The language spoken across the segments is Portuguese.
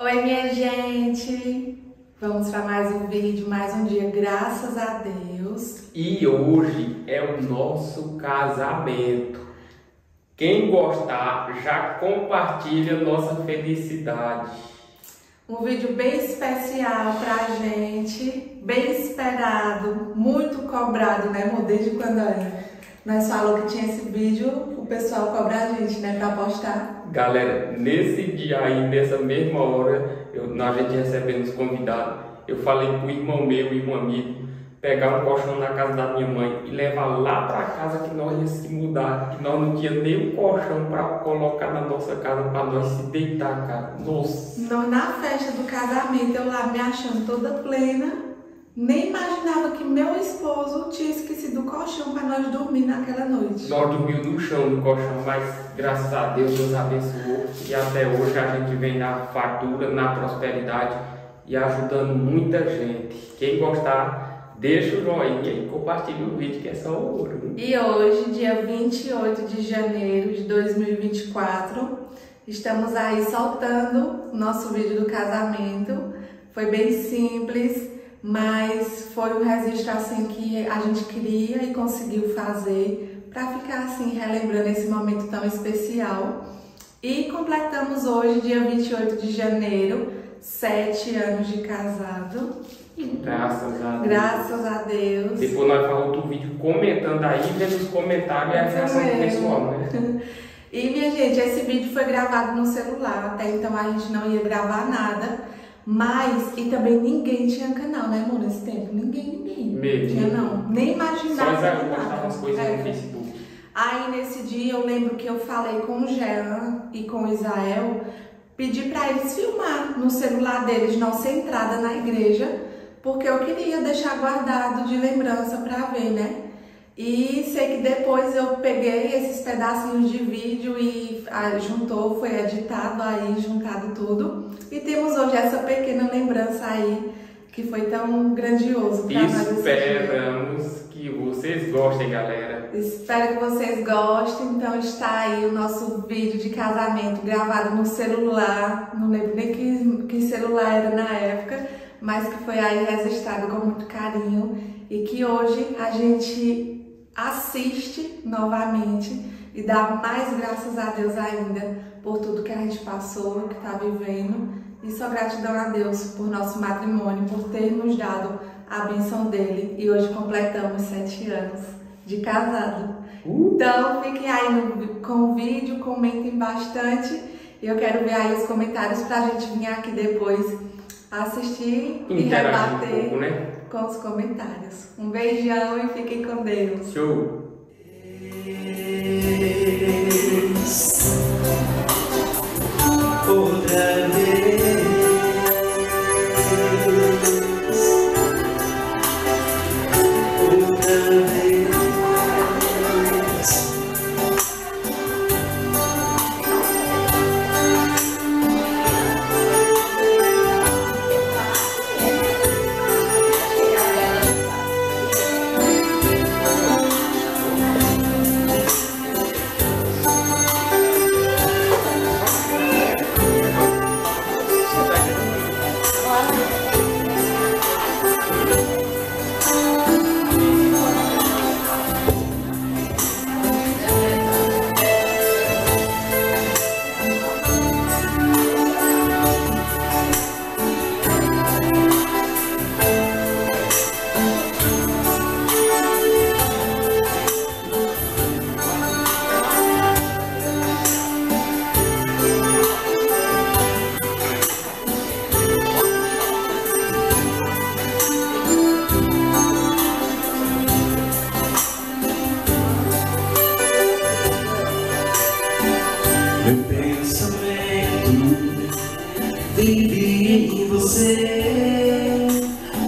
Oi, minha gente! Vamos para mais um vídeo, mais um dia, graças a Deus. E hoje é o nosso casamento. Quem gostar, já compartilha nossa felicidade. Um vídeo bem especial pra gente, bem esperado, muito cobrado, né, amor? Desde quando nós falou que tinha esse vídeo, o pessoal cobra a gente, né, pra postar. Galera, nesse dia aí, nessa mesma hora, a gente recebendo os convidados, eu falei pro irmão meu e um amigo pegar um colchão na casa da minha mãe e levar lá pra casa, que nós ia se mudar, que nós não tinha nem um colchão pra colocar na nossa casa, pra nós se deitar, cara. Nossa! Nós na festa do casamento, eu lá me achando toda plena, nem imaginava que meu esposo tinha esquecido o colchão para nós dormir naquela noite. Nós dormimos no chão do colchão, mas graças a Deus nos abençoou. E até hoje a gente vem na fartura, na prosperidade e ajudando muita gente. Quem gostar, deixa o joinha e compartilha o vídeo, que é só ouro. E hoje, dia 28 de janeiro de 2024, estamos aí soltando o nosso vídeo do casamento. Foi bem simples, mas foi um registro assim que a gente queria e conseguiu fazer para ficar assim relembrando esse momento tão especial. E completamos hoje, dia 28 de janeiro, 7 anos de casado. Graças a Deus. Graças a Deus. Depois nós falamos do vídeo comentando aí, vendo os comentários e a reação do pessoal, né? E minha gente, esse vídeo foi gravado no celular, até então a gente não ia gravar nada. Mas, e também ninguém tinha canal, né, amor, nesse tempo? Ninguém. Mesmo. Tinha, não. Nem imaginava. Só Israel postava umas coisas no Facebook. Aí, nesse dia, eu lembro que eu falei com o Jean e com o Israel, pedi pra eles filmar no celular deles nossa entrada na igreja, porque eu queria deixar guardado de lembrança pra ver, né? E sei que depois eu peguei esses pedacinhos de vídeo e juntou, foi editado aí, juntado tudo. E temos hoje essa pequena lembrança aí, que foi tão grandioso pra nós. Esperamos que vocês gostem, galera. Espero que vocês gostem. Então está aí o nosso vídeo de casamento gravado no celular. Não lembro nem que celular era na época, mas que foi aí registrado com muito carinho. E que hoje a gente assiste novamente e dá mais graças a Deus ainda por tudo que a gente passou, que está vivendo, e só gratidão a Deus por nosso matrimônio, por ter nos dado a bênção dele, e hoje completamos 7 anos de casado. Então fiquem aí com o vídeo, comentem bastante, e eu quero ver aí os comentários para a gente vir aqui depois assistir e rebater um pouco, né, com os comentários. Um beijão e fiquem com Deus. Show! Outra vez, outra vez,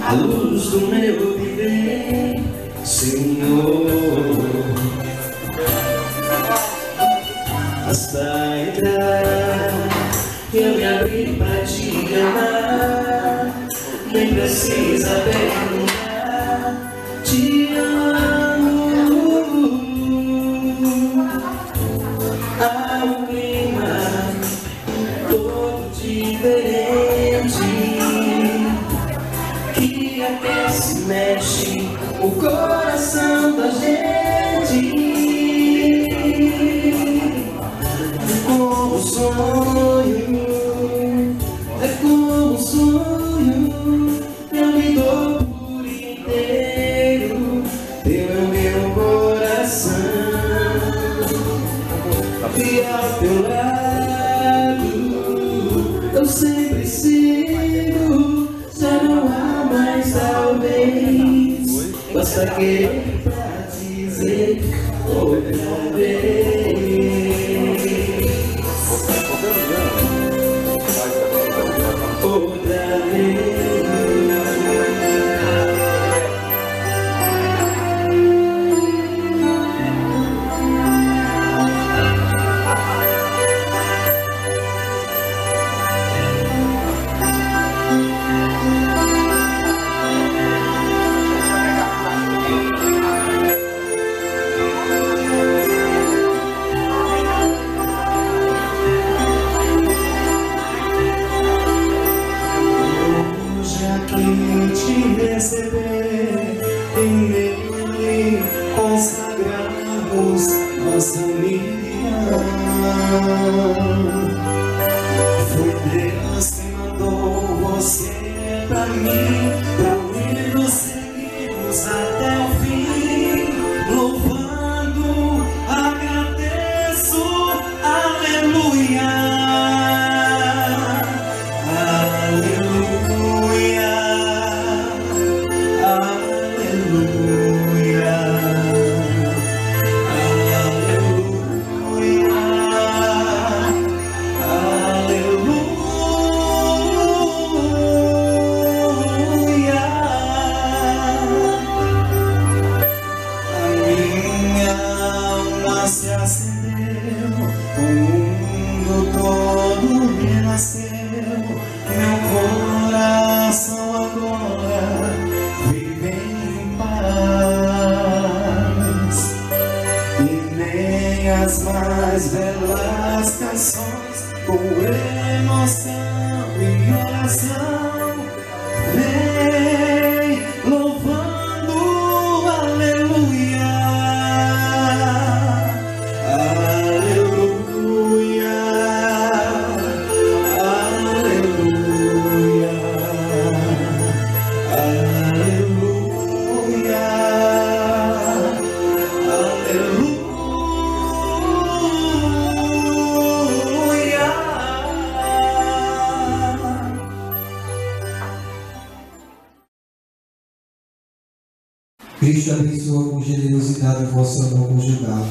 a luz do meu viver, Senhor, basta entrar, eu me abri pra te amar, nem precisa perguntar, te amo. Há um clima todo diferente, Cristo abençoa com generosidade o vosso amor conjugal.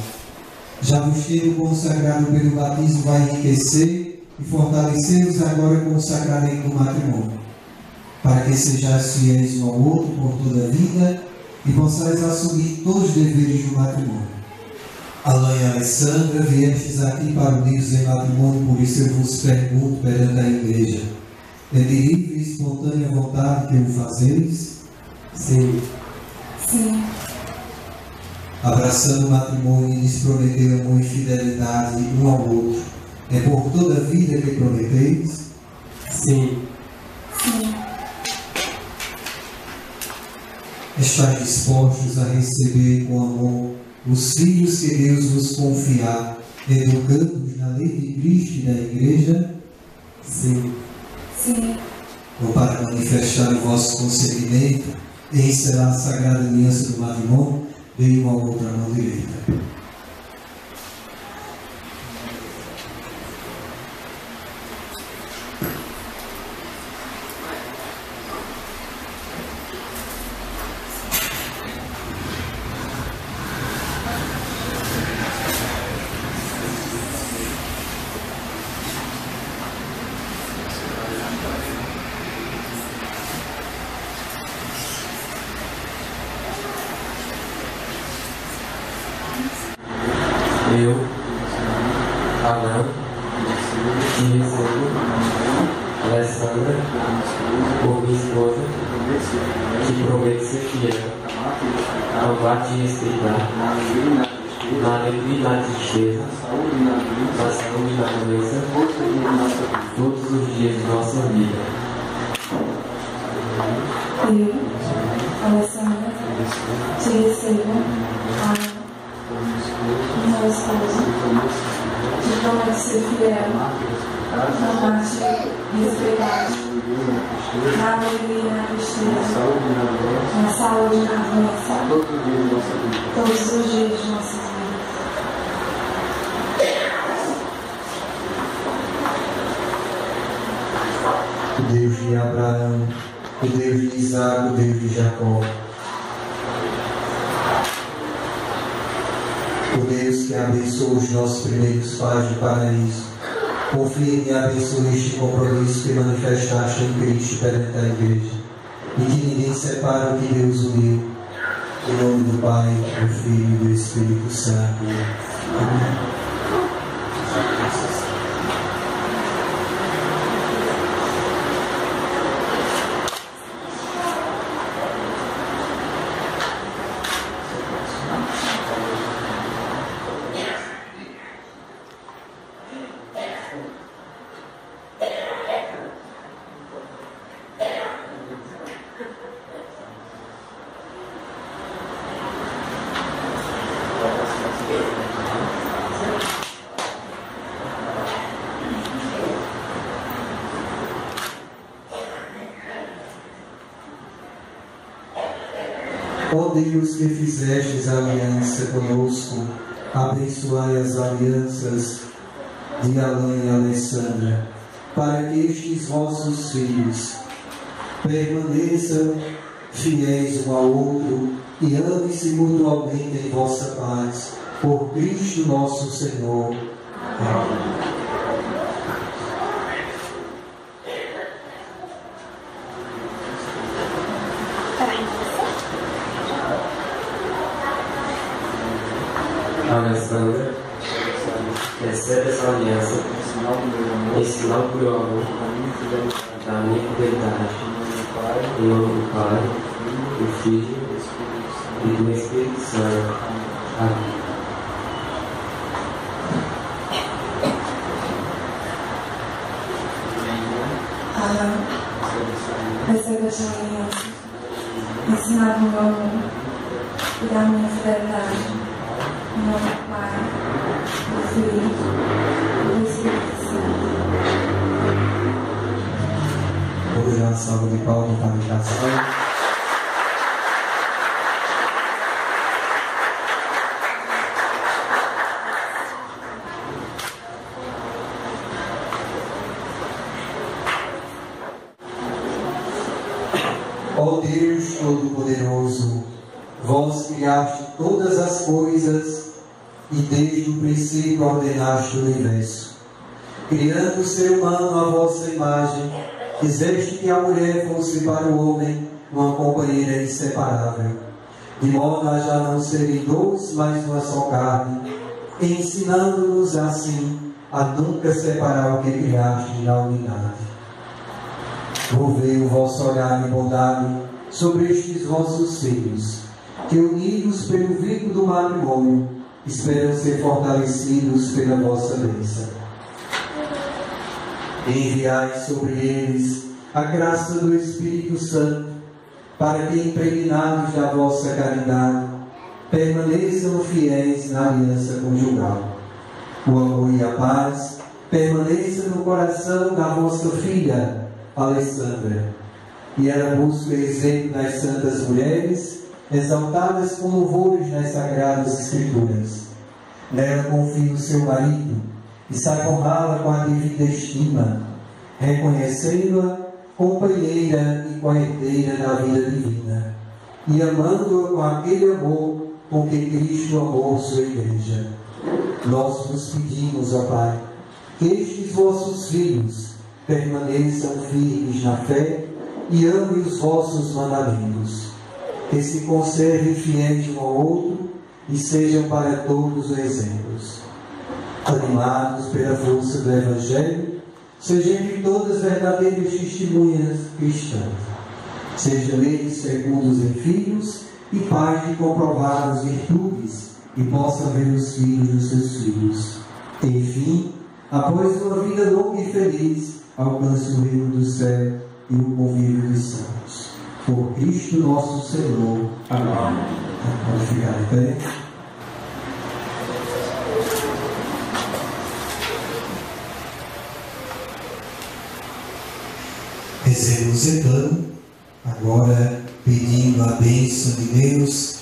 Já vos tendo consagrado pelo batismo, vai enriquecer e fortalecer-vos agora com o sacramento do matrimônio, para que sejais fiéis um ao outro por toda a vida e possais assumir todos os deveres do matrimônio. Allan e Alessandra, viestes aqui para unir-vos em matrimônio, por isso eu vos pergunto perante a Igreja: é de livre e espontânea vontade que o fazeis? Sim. Sim. Abraçando o matrimônio, lhes prometeu amor e fidelidade um ao outro. É por toda a vida que prometeis? Sim. Sim. Estais dispostos a receber com amor os filhos que Deus vos confiar, educando-os na lei de Cristo e da Igreja? Sim. Sim. Ou para manifestar o vosso consentimento, eis será a sagrada aliança do matrimônio, de uma outra mão direita. Eu, Allan, que recebo Alessandra por minha esposa, que prometo ser fiel, amar e respeitar, na alegria e na tristeza, na saúde e na doença, todos os dias de nossa vida. Eu, Alessandra, te recebo minha esposa, de promete ser fiel, promete respeitar, na alegria, na tristeza, na saúde, na doença, todos os dias de nossa vida. O Deus de Abraão, o Deus de Isaac, o Deus de Jacó, o Deus que abençoa os nossos primeiros pais do paraíso, confirme e abençoe este compromisso que manifestaste em Cristo perante a Igreja, e que ninguém separe o que Deus uniu, em nome do Pai, do Filho e do Espírito Santo. Amém. Ó Deus que fizestes aliança conosco, abençoai as alianças de Allan e Alessandra, para que estes vossos filhos permaneçam fiéis um ao outro e amem-se mutualmente em vossa paz, por Cristo nosso Senhor. Amém. Alessandra, recebe essa aliança, esse sinal por amor, da minha fidelidade, em nome do Pai, do Filho e do Espírito Santo. Amém. Recebe essa aliança, esse sinal por amor e da minha fidelidade. Em nome do Pai, do Filho e do Espírito Santo. Vou dar uma salva de palmas para a meditação. Ó Deus Todo-Poderoso, vós criaste todas as coisas e desde o princípio ordenaste o universo. Criando o ser humano à vossa imagem, quiseste que a mulher fosse para o homem uma companheira inseparável, de modo a já não serem dois, mas uma só carne, ensinando-nos assim a nunca separar o que criaste da unidade. Volvei o vosso olhar e bondade sobre estes vossos filhos, que unidos pelo vínculo do matrimônio, esperam ser fortalecidos pela vossa bênção. Enviai sobre eles a graça do Espírito Santo, para que, impregnados da vossa caridade, permaneçam fiéis na aliança conjugal. O amor e a paz permaneçam no coração da vossa filha, Alessandra, e ela busca o exemplo das santas mulheres, exaltadas com louvores nas Sagradas Escrituras. Nela confia o seu marido e sai honrá-la com a devida estima, reconhecendo-a companheira e coerdeira da vida divina, e amando-a com aquele amor com que Cristo amou sua Igreja. Nós vos pedimos, ó Pai, que estes vossos filhos permaneçam firmes na fé e amem os vossos mandamentos, que se conservem fiéis um ao outro e sejam para todos exemplos. Animados pela força do Evangelho, sejam de todas verdadeiras testemunhas cristãs. Sejam eles segundos em filhos e pais de comprovadas virtudes, e possam ver os filhos dos seus filhos. Enfim, após uma vida longa e feliz, alcance o reino do céu e o convívio dos santos. Por Cristo nosso Senhor. Amém. Pode ficar em pé. Rezemos então, agora pedindo a bênção de Deus.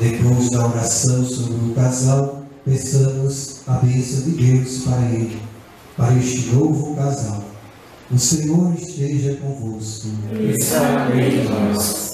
Depois da oração sobre o casal, peçamos a bênção de Deus para ele, para este novo casal. O Senhor esteja convosco. E está no meio de nós.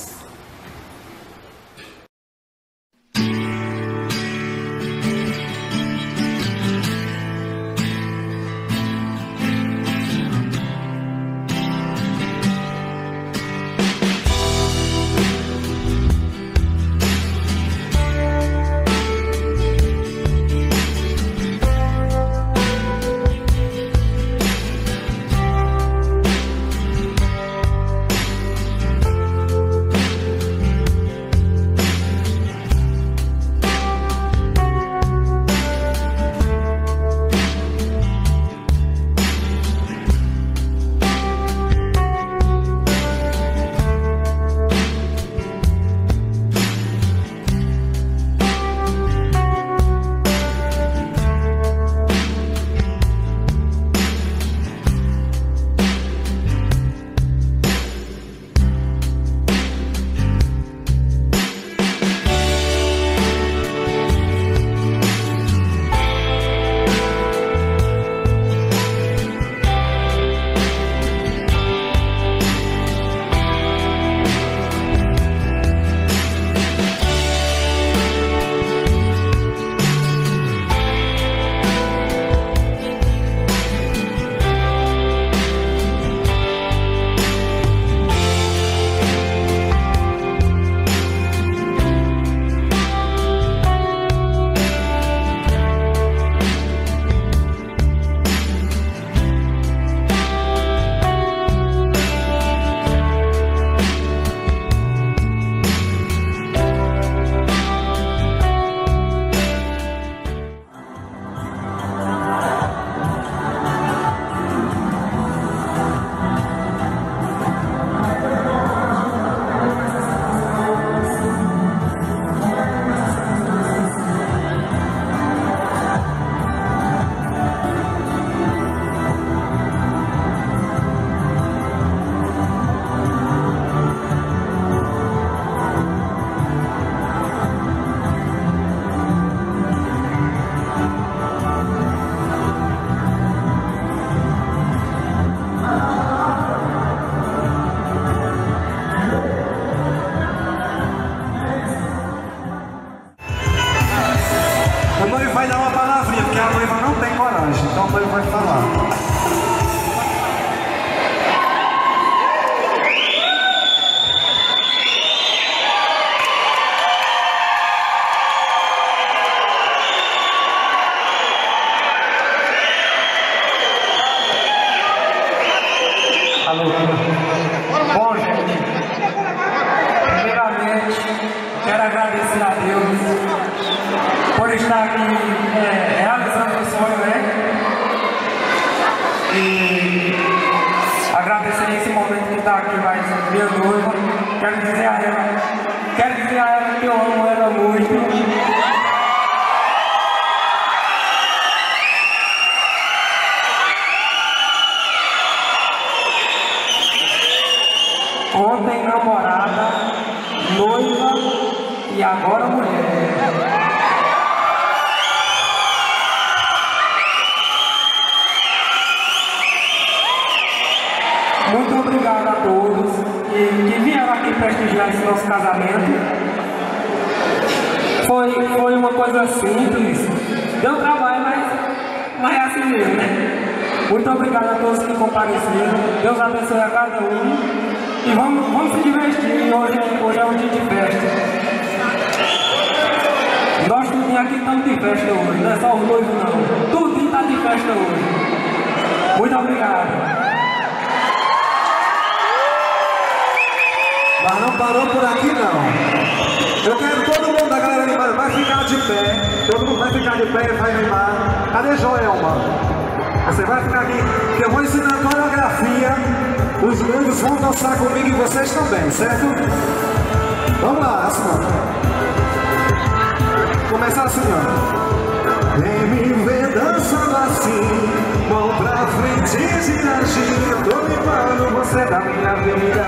Vem me ver dançando assim, mão pra frente e girar, tô limpando você. você da minha vida,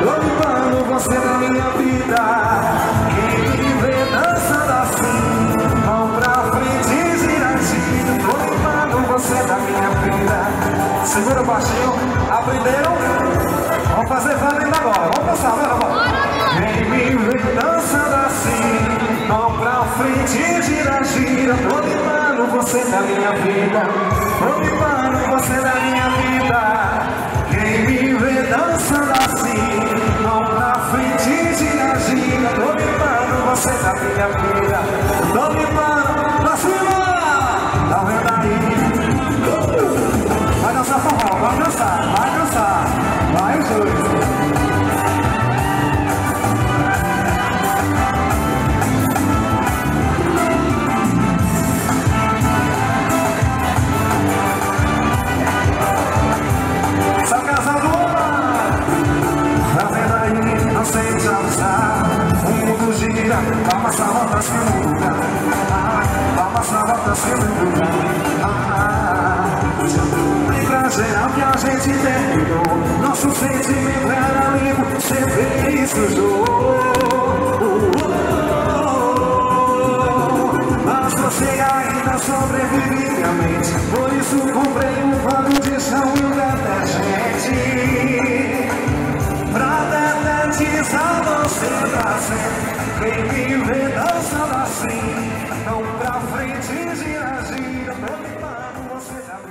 tô limpando você da minha vida. Quem me vê dançando assim, mão pra frente, giradinho, tô limpando você da minha vida. Segura o baixinho, aprenderam? Vamos fazer valendo agora, vamos passar, vai lá. Quem me vê dançando assim, mão pra frente, giradinho, tô limpando você da minha vida. Tô limpando você da minha vida. Quem me vê dançando assim, mão pra frente, gira, gira, tô limpando você da minha vida. Tô limpando pra cima, tá vendo aí? Vai dançar forró, vai dançar, vai dançar, vai os dois. Vamos a volta sem lugar, vamos a volta sem lugar. Lembra geral que a gente terminou, nosso sentimento era limpo, sempre me sujou. Mas você ainda sobrevive minha mente, por isso comprei um vado de São Hilde pra detetizar você pra sempre. Quem me vê dançando assim, não pra frente, gira, gira, tô limpando você da